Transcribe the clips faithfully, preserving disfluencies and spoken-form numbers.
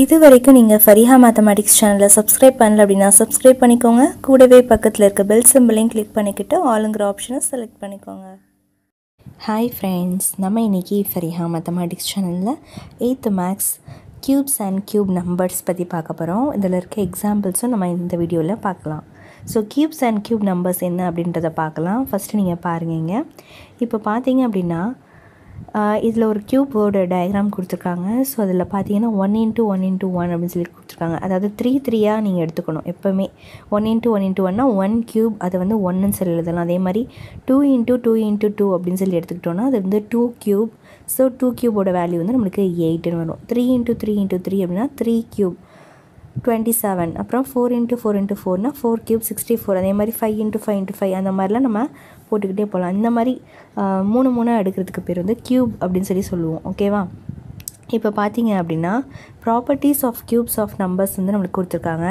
இது வரைக்கும் நீங்க ஃபரிஹா மேத்தமேட்டிக்ஸ் சேனலை சப்ஸ்கிரைப் பண்ணல அப்படினா சப்ஸ்கிரைப் பண்ணிக்கோங்க. கூடவே பக்கத்துல இருக்க பெல் சிம்பலையும் கிளிக் பண்ணிக்கிட்டு ஆல்ங்கற ஆப்ஷனை செலக்ட் பண்ணிக்கோங்க. ஹாய் फ्रेंड्स, நம்ம இன்னைக்கு ஃபரிஹா மேத்தமேட்டிக்ஸ் சேனல்ல eighth maths cubes and cube numbers பத்தி பார்க்க போறோம். இதல இருக்க எக்ஸாம்பிள்ஸ் நம்ம இந்த வீடியோல பார்க்கலாம். So cubes and cube numbers என்ன அப்படின்றத பார்க்கலாம். ஃபர்ஸ்ட் நீங்க பாருங்கங்க. இப்போ பாத்தீங்க அப்படினா இதில் ஒரு கியூப் வேர்டு டயக்ராம் கொடுத்துருக்காங்க. ஸோ அதில் பார்த்தீங்கன்னா one into one into one அப்படின்னு சொல்லி கொடுத்துருக்காங்க. அதாவது த்ரீ த்ரீயாக நீங்கள் எடுத்துக்கணும். எப்போவுமே ஒன் இன்ட்டு ஒன் இன்ட்டு ஒன்னா ஒன் கியூப் அதை வந்து ஒன்றுன்னு சொல்லி எழுதலாம். அதே மாதிரி two into two into two அப்படின்னு சொல்லி எடுத்துக்கிட்டோன்னா அது வந்து டூ கியூப். ஸோ டூ கியூபோட வேல்யூ வந்து நம்மளுக்கு எயிட்டுன்னு வரும். Three into three into three அப்படின்னா த்ரீ கியூப் டுவெண்ட்டி செவன். அப்புறம் ஃபோர் இன்ட்டு ஃபோர் இன்ட்டு ஃபோர்னா ஃபோர் கியூப் சிக்ஸ்டி ஃபோர். அதே மாதிரி five into five into five அந்த மாதிரிலாம் நம்ம போட்டுக்கிட்டே போகலாம். இந்த மாதிரி மூணு மூணாக எடுக்கிறதுக்கு பேர் வந்து கியூப் அப்படின்னு சொல்லி சொல்லுவோம். ஓகேவா? இப்போ பார்த்தீங்க அப்படின்னா properties of cubes of numbers வந்து நம்மளுக்கு கொடுத்துருக்காங்க.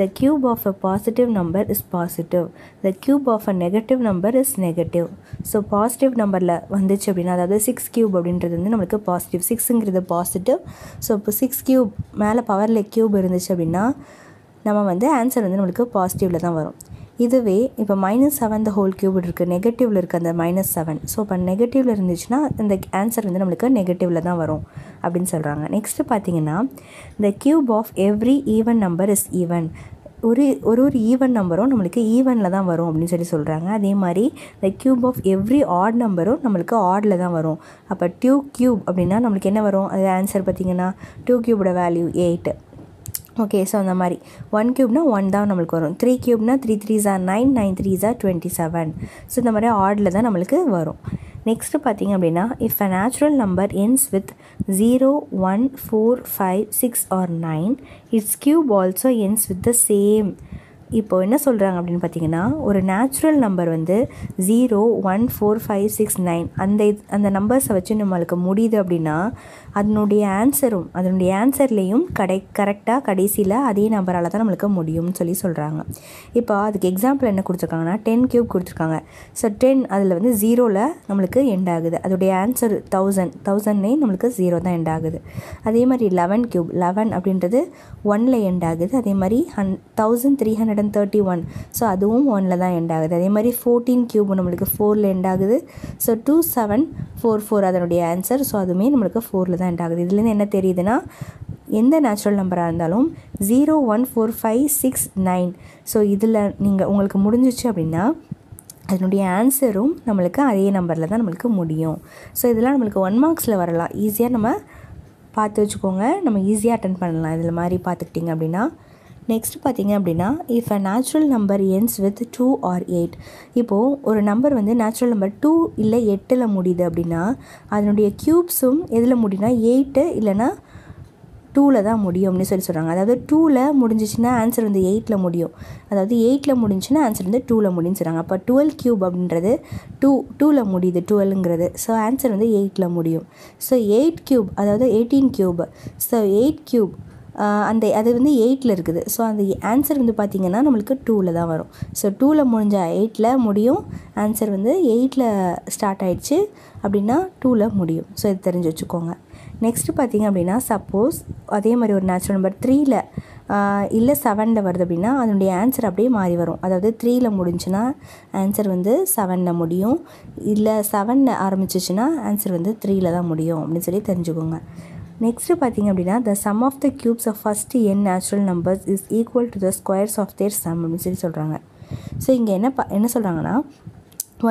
The cube of a positive number is positive, the cube of a negative number is negative. So positive நம்பரில் வந்துச்சு அப்படின்னா அதாவது சிக்ஸ் கியூப் அப்படின்றது வந்து நம்மளுக்கு பாசிட்டிவ், சிக்ஸுங்கிறது பாசிட்டிவ். ஸோ இப்போ சிக்ஸ் கியூப் மேலே பவரில் கியூப் இருந்துச்சு அப்படின்னா நம்ம வந்து ஆன்சர் வந்து நம்மளுக்கு பாசிட்டிவில் தான் வரும். இதுவே இப்போ minus seven the whole cube இருக்குது, நெகட்டிவில் இருக்குது அந்த மைனஸ் செவன். ஸோ இப்போ நெகட்டிவில் இருந்துச்சுன்னா இந்த ஆன்சர் வந்து நம்மளுக்கு நெகட்டிவில் தான் வரும் அப்படின்னு சொல்கிறாங்க. நெக்ஸ்ட்டு பார்த்தீங்கன்னா the cube of every even number is even. ஒரு ஒரு ஒரு ஈவன் நம்பரும் நம்மளுக்கு ஈவனில் தான் வரும் அப்படின்னு சொல்லி சொல்கிறாங்க. அதே மாதிரி the cube of every odd நம்பரும் நம்மளுக்கு ஆடில் தான் வரும். அப்போ டூ கியூப் அப்படின்னா நம்மளுக்கு என்ன வரும் அது ஆன்சர் பார்த்திங்கன்னா டூ கியூபோட வேல்யூ எயிட். ஓகே, ஸோ அந்த மாதிரி ஒன் கியூப்னா ஒன் தான் நம்மளுக்கு வரும். த்ரீ கியூப்னா த்ரீ த்ரீ ஜார் நைன், நைன் த்ரீ ஜார் டுவெண்ட்டி செவன். ஸோ இந்த மாதிரி ஆடில் தான் நம்மளுக்கு வரும். நெக்ஸ்ட்டு பார்த்திங்க அப்படின்னா if a natural number ends with zero one four five six or nine its cube also ends with the same. இப்போது என்ன சொல்கிறாங்க அப்படின்னு பார்த்தீங்கன்னா ஒரு நேச்சுரல் நம்பர் வந்து zero one four five six nine அந்த அந்த நம்பர்ஸை வச்சு நம்மளுக்கு முடியுது அப்படின்னா அதனுடைய ஆன்சரும் அதனுடைய ஆன்சர்லேயும் கடை கரெக்டாக கடைசியில் அதே நம்பரால் தான் நம்மளுக்கு முடியும்னு சொல்லி சொல்கிறாங்க. இப்போ அதுக்கு எக்ஸாம்பிள் என்ன கொடுத்துருக்காங்கன்னா டென் கியூப் கொடுத்துருக்காங்க. ஸோ டென் அதில் வந்து ஜீரோவில் நம்மளுக்கு எண்ட் ஆகுது, அதோடைய ஆன்சர் தௌசண்ட், தௌசண்ட்னே நம்மளுக்கு ஜீரோ தான் எண்ட் ஆகுது. அதே மாதிரி லெவன் கியூப், லெவன் அப்படின்றது ஒன்னில் எண்ட் ஆகுது. அதே மாதிரி one thousand three hundred and thirty one, so அதுவும் ஒன்னில் தான் எண்ட் ஆகுது. அதே மாதிரி ஃபோர்டீன் கியூப் நம்மளுக்கு ஃபோரில் எண்ட் ஆகுது. So two seven four four அதனுடைய ஆன்சர். ஸோ அதுவுமே நம்மளுக்கு ஃபோரில் தான் எண்ட் ஆகுது. இதுலேருந்து என்ன தெரியுதுன்னா எந்த நேச்சுரல் நம்பராக இருந்தாலும் zero one four five six nine so இதில் நீங்கள் உங்களுக்கு முடிஞ்சிச்சு அப்படின்னா அதனுடைய ஆன்சரும் நம்மளுக்கு அதே நம்பரில் தான் நம்மளுக்கு முடியும். ஸோ இதெல்லாம் நம்மளுக்கு ஒன் மார்க்ஸில் வரலாம். ஈஸியாக நம்ம பார்த்து வச்சுக்கோங்க, நம்ம ஈஸியாக அட்டென்ட் பண்ணலாம் இதில் மாதிரி பார்த்துக்கிட்டிங்க அப்படின்னா. நெக்ஸ்ட் பார்த்திங்க அப்படின்னா if a natural number ends with two or eight. இப்போது ஒரு நம்பர் வந்து நேச்சுரல் நம்பர் டூ இல்லை எட்டில் முடியுது அப்படின்னா அதனுடைய கியூப்ஸும் எதில் முடியும்னா எயிட்டு இல்லைனா டூவில் தான் முடியும் அப்படின்னு சொல்லி சொல்கிறாங்க. அதாவது டூவில் முடிஞ்சிச்சுன்னா ஆன்சர் வந்து எயிட்டில் முடியும், அதாவது எயிட்டில் முடிஞ்சுன்னா ஆன்சர் வந்து டூவில் முடியும்னு சொல்கிறாங்க. அப்போ டுவெல் கியூப் அப்படின்றது டூ டூவில் முடியுது, டுவெல்ங்கிறது. ஸோ ஆன்சர் வந்து எயிட்டில் முடியும். ஸோ எயிட் கியூப் அதாவது eighteen cube. So eight cube அந்த அது வந்து எயிட்டில் இருக்குது. ஸோ அந்த ஆன்சர் வந்து பார்த்திங்கன்னா நம்மளுக்கு டூவில் தான் வரும். ஸோ டூவில் முடிஞ்சால் எயிட்டில் முடியும், ஆன்சர் வந்து எயிட்டில் ஸ்டார்ட் ஆகிடுச்சு அப்படின்னா டூவில் முடியும். ஸோ இது தெரிஞ்சு வச்சுக்கோங்க. நெக்ஸ்ட்டு பார்த்திங்க அப்படின்னா சப்போஸ் அதே மாதிரி ஒரு நேச்சுரல் நம்பர் த்ரீயில் இல்லை செவனில் வருது அப்படின்னா அதனுடைய ஆன்சர் அப்படியே மாறி வரும். அதாவது த்ரீயில் முடிஞ்சுன்னா ஆன்சர் வந்து செவனில் முடியும், இல்லை செவனில் ஆரம்பிச்சிச்சுன்னா ஆன்சர் வந்து த்ரீயில் தான் முடியும் அப்படின்னு சொல்லி தெரிஞ்சுக்கோங்க. நெக்ஸ்ட்டு பார்த்திங்க அப்படின்னா the sum of the cubes of first n natural numbers is equal to the squares of their sum அப்படின்னு சொல்லி சொல்கிறாங்க. ஸோ இங்கே என்ன ப என்ன சொல்கிறாங்கன்னா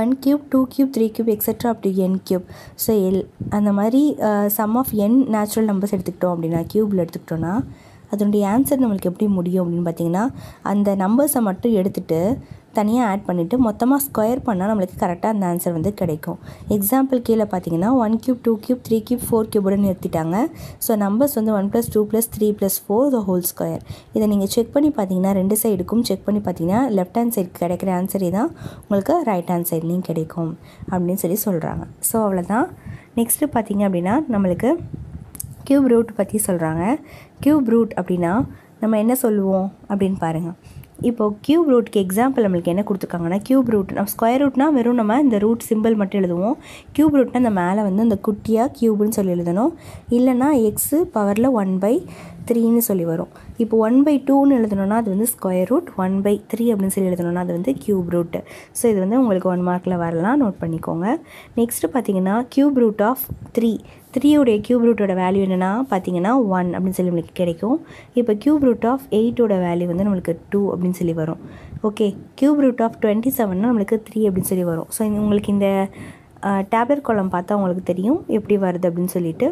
one cube two cube three cube etcetera up to n cube. So எல் அந்த மாதிரி sum of n natural numbers எடுத்துக்கிட்டோம் அப்படின்னா கியூபில் எடுத்துக்கிட்டோன்னா அதனுடைய ஆன்சர் நம்மளுக்கு எப்படி முடியும் அப்படின்னு பார்த்திங்கன்னா அந்த நம்பர்ஸை மட்டும் எடுத்துகிட்டு தனியாக ஆட் பண்ணிவிட்டு மொத்தமாக ஸ்கொயர் பண்ணால் நம்மளுக்கு கரெக்டாக அந்த ஆன்சர் வந்து கிடைக்கும். எக்ஸாம்பிள் கீழே பார்த்தீங்கன்னா one cube two cube three cube four கியூபோடு நிறுத்திட்டாங்க. ஸோ நம்பர்ஸ் வந்து one plus two plus three plus four the whole square. இதை நீங்கள் செக் பண்ணி பார்த்தீங்கன்னா ரெண்டு சைடுக்கும் செக் பண்ணி பார்த்தீங்கன்னா லெஃப்ட் ஹேண்ட் சைடு கிடைக்கிற ஆன்சர் தான் உங்களுக்கு ரைட் ஹேண்ட் சைட்லேயும் கிடைக்கும் அப்படின்னு சொல்லி சொல்கிறாங்க. ஸோ அவ்வளோதான். நெக்ஸ்ட்டு பார்த்தீங்க அப்படின்னா நம்மளுக்கு கியூப் ரூட் பற்றி சொல்கிறாங்க. கியூப் ரூட் அப்படின்னா நம்ம என்ன சொல்லுவோம் அப்படின்னு பாருங்கள். இப்போது கியூப் ரூட்க்கு எக்ஸாம்பிள் நம்மளுக்கு என்ன கொடுத்துருக்காங்கன்னா கியூப் ரூட் நம்ம ஸ்கொயர் ரூட்னா வெறும் நம்ம இந்த ரூட் சிம்பிள் மட்டும் எழுதுவோம். கியூப் ரூட்னா அந்த மேலே வந்து அந்த குட்டியாக கியூப்னு சொல்லி எழுதணும். இல்லைனா எக்ஸு பவரில் ஒன் பை three னு சொல்லி வரும். இப்போ one by two னு எழுதணும்னா அது வந்து square root one by three அப்படினு சொல்லி எழுதணும்னா அது வந்து cube root. சோ இது வந்து உங்களுக்கு one மார்க்ல வரலாம், நோட் பண்ணிக்கோங்க. நெக்ஸ்ட் பாத்தீங்கன்னா cube root of three. three உடைய cube root ஓட வேல்யூ என்னன்னா பாத்தீங்கன்னா one அப்படினு சொல்லி உங்களுக்கு கிடைக்கும். இப்போ cube root of eight ஓட வேல்யூ வந்து நமக்கு two அப்படினு சொல்லி வரும். Okay, cube root of twenty-seven னா நமக்கு three அப்படினு சொல்லி வரும். சோ உங்களுக்கு இந்த tabular column பார்த்தா உங்களுக்கு தெரியும் எப்படி வருது அப்படினு சொல்லிட்டு.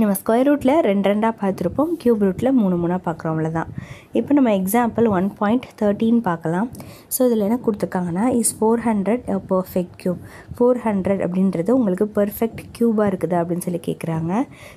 நம்ம square root la two two பாத்துறோம், cube root la three three பாக்குறோம், அவ்வளவுதான். இப்போ நம்ம example one point thirteen பார்க்கலாம். சோ இதுல என்ன கொடுத்திருக்காங்கன்னா is four hundred a perfect cube? four hundred அப்படின்றது உங்களுக்கு perfect cube ஆ இருக்குதா அப்படினு சொல்லி கேக்குறாங்க.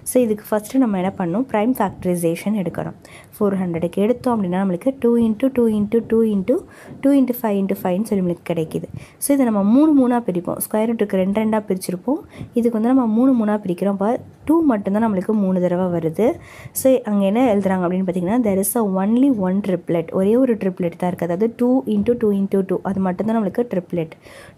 சோ இதுக்கு first நம்ம என்ன பண்ணனும், prime factorization எடுக்கணும். four hundred க்கு எடுத்தோம் அப்படினா நமக்கு two into two into two into two into five into five ன்னு சொல்லி நமக்கு கிடைக்குது. சோ இத நம்ம three three ஆ பிரிப்போம். square root க்கு two two ஆ பிரிச்சிருப்போம், இதுக்கு வந்து நம்ம three three ஆ பிரிக்கிறோம். அப்ப two மட்டும் தான் நமக்கு மூணு தடவை வருது. சோ அங்க என்ன எழுதுறாங்க அப்படினு பாத்தீங்கன்னா there is a only one triplet, ஒரே ஒரு triplet தான் இருக்கு, அதாவது two into two into two, அது மட்டும் தான் நமக்கு triplet.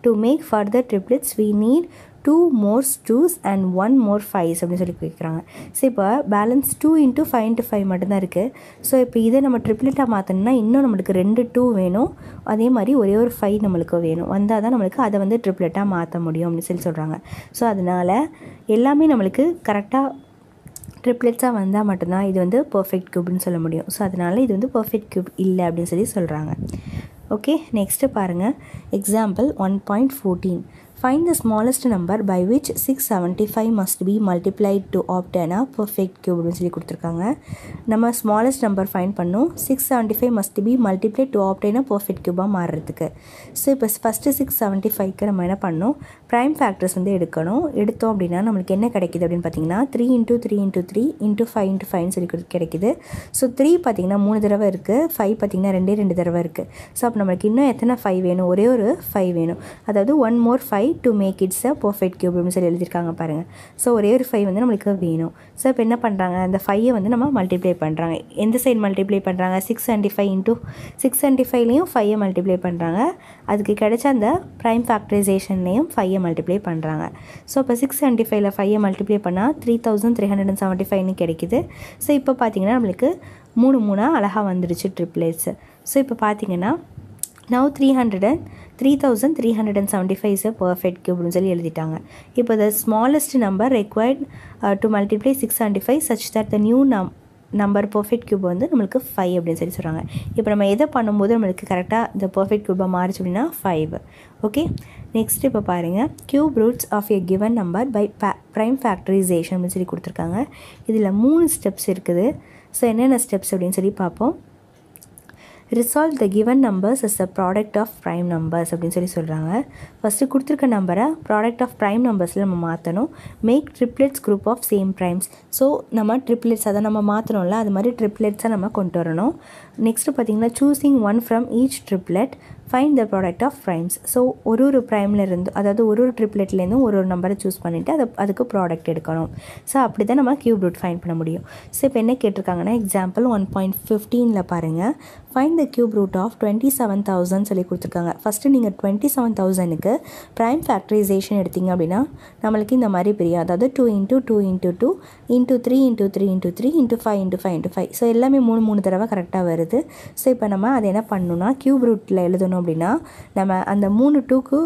To make further triplets we need two more twos and one more fives அப்படி சொல்லி கேக்குறாங்க. சோ இப்போ balance two into five into five மட்டும் தான் இருக்கு. சோ இப்போ இத நம்ம ட்ரிப்லெட்டா மாத்தணும்னா இன்னும் நமக்கு ரெண்டு two வேணும், அதே மாதிரி ஒரே ஒரு five நமக்கு வேணும், வந்தா தான் நமக்கு அத வந்து ட்ரிப்லெட்டா மாத்த முடியும் அப்படி சொல்லி சொல்றாங்க. சோ அதனால எல்லாமே நமக்கு கரெக்ட்டா ட்ரிப்லெட்ஸா வந்தா மட்டும் தான் இது வந்து பெர்ஃபெக்ட் கியூப்னு சொல்ல முடியும். சோ அதனால இது வந்து பெர்ஃபெக்ட் கியூப் இல்ல அப்படி சொல்லி சொல்றாங்க. ஓகே, நெக்ஸ்ட் பாருங்க example one point fourteen. Find the smallest number by which six seventy-five must be multiplied to obtain a perfect cube னு சொல்லி கொடுத்திருக்காங்க. நம்ம smallest number find பண்ணனும், six seventy-five must be multiplied to obtain a perfect cube ஆ மாறிறதுக்கு. So இப்போ first six seventy-five க்கு நம்ம என்ன பண்ணனும், prime factors வந்து எடுக்கணும். எடுத்தோம் அப்படினா நமக்கு என்ன கிடைக்குது அப்படினு பாத்தீங்கன்னா three into three into three into five into five னு சொல்லி கிடைக்குது. சோ three பாத்தீங்கன்னா மூணு தடவை இருக்கு, five பாத்தீங்கன்னா ரெண்டே ரெண்டு தடவை இருக்கு. சோ அப்ப நமக்கு இன்னும் எத்தனை five வேணும், ஒரே ஒரு five வேணும், அதாவது one more five to make it a perfect cube னு சொல்லி எழுதிருக்காங்க பாருங்க. சோ ஒரே ஒரு five வந்து நமக்கு வேணும். சோ இப்போ என்ன பண்றாங்க, அந்த five ஐ வந்து நம்ம மல்டிப்ளை பண்றாங்க. எந்த சைடு மல்டிப்ளை பண்றாங்க, six seventy-five into six seventy-five லயும் five ஐ மல்டிப்ளை பண்றாங்க, அதுக்கு கிடைச்ச அந்த பிரைம் ஃபேக்டரைசேஷன் லயும் five ஐ மல்டிப்ளை பண்றாங்க. சோ அப்ப six seventy-five ல five ஐ மல்டிப்ளை பண்ணா three thousand three hundred seventy-five னு கிடைக்குது. சோ இப்போ பாத்தீங்கன்னா நமக்கு மூணு மூணா அழகா வந்துருச்சு ட்ரிப்லெட்ஸ். சோ இப்போ பாத்தீங்கன்னா now three hundred three thousand three hundred seventy-five is a perfect cube னு சொல்லி எழுதிட்டாங்க. இப்போ the smallest number required uh, to multiply six seventy-five such that the new num number perfect cube வந்து நமக்கு five அப்படினு சொல்லி சொல்றாங்க. இப்போ நம்ம எதை பண்ணும்போது நமக்கு கரெக்ட்டா the perfect cube ஆ மாறுச்சு அப்படினா five. ஓகே, நெக்ஸ்ட் இப்போ பாருங்க cube roots of a given number by prime factorization னு சொல்லி கொடுத்திருக்காங்க. இதுல மூணு ஸ்டெப்ஸ் இருக்குது. சோ என்னென்ன ஸ்டெப்ஸ் அப்படினு சொல்லி பாப்போம். Resolve the given numbers as the product of prime numbers அப்படினு சொல்லி சொல்றாங்க. ஃபர்ஸ்ட் கொடுத்திருக்க நம்பரை product of prime numbersல நம்ம மாத்தணும். Make triplets group of same primes. So நம்ம triplets அத நம்ம மாத்தறோம்ல, அது மாதிரி triplets-ஆ நம்ம கொண்டு வரணும். நெக்ஸ்ட் பாத்தீங்கன்னா choosing one from each triplet find the product of primes. So ஒரு ஒரு பிரைம்ல இருந்து, அதாவது ஒரு ஒரு ட்ரிப்லெட்ல இருந்து ஒரு ஒரு நம்பரை சூஸ் பண்ணிட்டு அது அதுக்கு ப்ராடக்ட் எடுக்கணும். சோ அப்படிதான் நம்ம கியூப் ரூட் ஃபைண்ட் பண்ண முடியும். சோ இப்போ என்ன கேட்டிருக்காங்கன்னா எக்ஸாம்பிள் one point fifteen ல பாருங்க, find the cube root of twenty-seven thousand சொல்லி கொடுத்திருக்காங்க. ஃபர்ஸ்ட் நீங்க twenty-seven thousand க்கு பிரைம் ஃபேக்டரைசேஷன் எடுத்தீங்க அப்படினா நமக்கு இந்த மாதிரி பெரிய, அதாவது two into two into two into three into three into three into five into five into five. So எல்லாமே மூணு மூணு தடவை கரெக்ட்டா வருது. சோ இப்போ நம்ம அதை என்ன பண்ணனும்னா கியூப் ரூட்ல எழுதணும். அப்படினா நம்ம அந்த மூணு two க்கு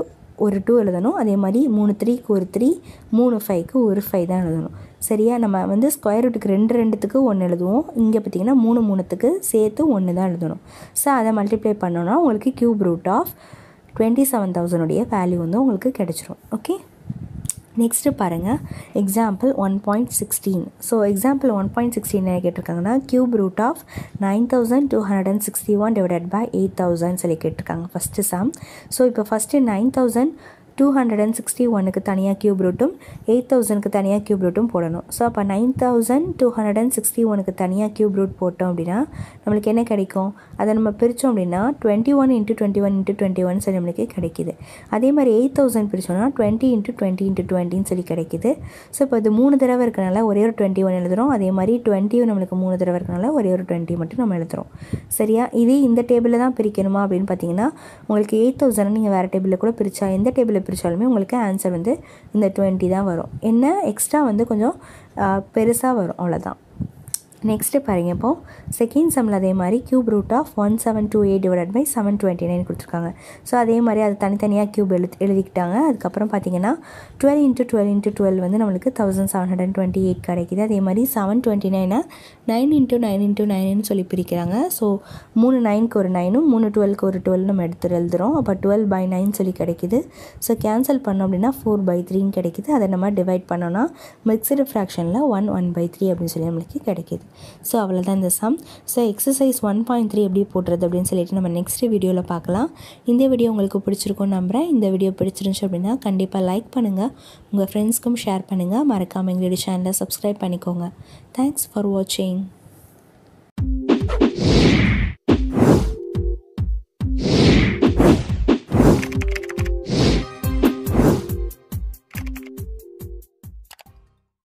ஒரு two எழுதணும், அதே மாதிரி மூணு three க்கு ஒரு three, மூணு five க்கு ஒரு five தான் எழுதணும். சரியா, நம்ம வந்து ஸ்கொயர் ரூட்க்கு ரெண்டு ரெண்டுத்துக்கு ஒன்று எழுதுவோம், இங்கே பார்த்தீங்கன்னா மூணு மூணுத்துக்கு சேர்த்து ஒன்று தான் எழுதணும். ஸோ அதை மல்டிப்ளை பண்ணோம்னா உங்களுக்கு cube root of twenty seven thousand உடைய வேல்யூ வந்து உங்களுக்கு கிடைச்சிரும். ஓகே, நெக்ஸ்ட்டு பாருங்கள் example one point sixteen. So example one point sixteen என்ன கேட்டிருக்காங்கன்னா cube root of nine thousand two hundred and sixty one divided by eight thousand சொல்லி கேட்டிருக்காங்க. First sum. So இப்போ first nine thousand two hundred and sixty ஒன்னுக்கு தனியாக cube ரூட்டும் eight தௌசண்ட்க்கு தனியாக cube ரூட்டும் போடணும். ஸோ அப்போ nine thousand two hundred and sixty ஒன்னுக்கு தனியாக கியூப் ரூட் போட்டோம் அப்படின்னா நம்மளுக்கு என்ன கிடைக்கும், அதை நம்ம பிரித்தோம் அப்படின்னா twenty one into twenty one into twenty one சொல்லி நம்மளுக்கு கிடைக்கிது. அதே மாதிரி எயிட் தௌசண்ட் பிரித்தோம்னா டுவெண்ட்டி இன்ட்டு டுவெண்ட்டி இன்ட்டு டுவெண்ட்டின்னு சொல்லி கிடைக்கிது. ஸோ இப்போ இது மூணு தடவை இருக்கனால ஒரே ஒரு டுவெண்ட்டி ஒன் எழுதுகிறோம், அதே மாதிரி டுவெண்ட்டியும் நம்மளுக்கு மூணு தடவை இருக்கனால ஒரே ஒரு டுவெண்ட்டி மட்டும் நம்ம எழுதுகிறோம். சரியா, இதே இந்த டேபிளில் தான் பிரிக்கணுமா அப்படின்னு பார்த்தீங்கன்னா உங்களுக்கு எயிட் தௌசண்ட் நீங்கள் வேறு டேபிளில் கூட பிரித்தா எந்த டேபிளில் பிரிச்சாலுமே உங்களுக்கு ஆன்சர் வந்து இந்த டுவெண்ட்டி தான் வரும். என்ன எக்ஸ்ட்ரா வந்து கொஞ்சம் பெருசாக வரும், அவ்வளோதான். Next பாருங்க second sum அதே மாதிரி cube root of one thousand seven hundred twenty-eight divided by seven hundred twenty-nine கொடுத்திருக்காங்க. So அதே மாதிரி அது தனித்தனியா cube எழுதிட்டாங்க. அதுக்கு அப்புறம் பாத்தீங்கன்னா twelve into twelve into twelve வந்து நமக்கு one thousand seven hundred twenty-eight கிடைக்குது. அதே மாதிரி seven hundred twenty-nine-ஐ nine into nine into nine ன்னு சொல்லி பிரிக்கறாங்க. So three nine க்கு ஒரு nine உம் three twelve க்கு ஒரு twelve நம்ம எடுத்து எழுதுறோம். அப்ப twelve by nine சொல்லி கிடைக்குது. So cancel பண்ணோம் அப்படினா four by three ன்னு கிடைக்குது. அத நம்ம divide பண்ணோம்னா mixed fractionல one one by three அப்படி சொல்லி நமக்கு கிடைக்குது. So avladhan the sum. So exercise one point three eppadi potradhu appdin solittu nama next video la paakalam. Indha video ungalku pidichirukonu nambra. Indha video pidichirundha appadina kandipa like panunga, unga friends ku share panunga, marakama english channel subscribe panikonga. Thanks for watching.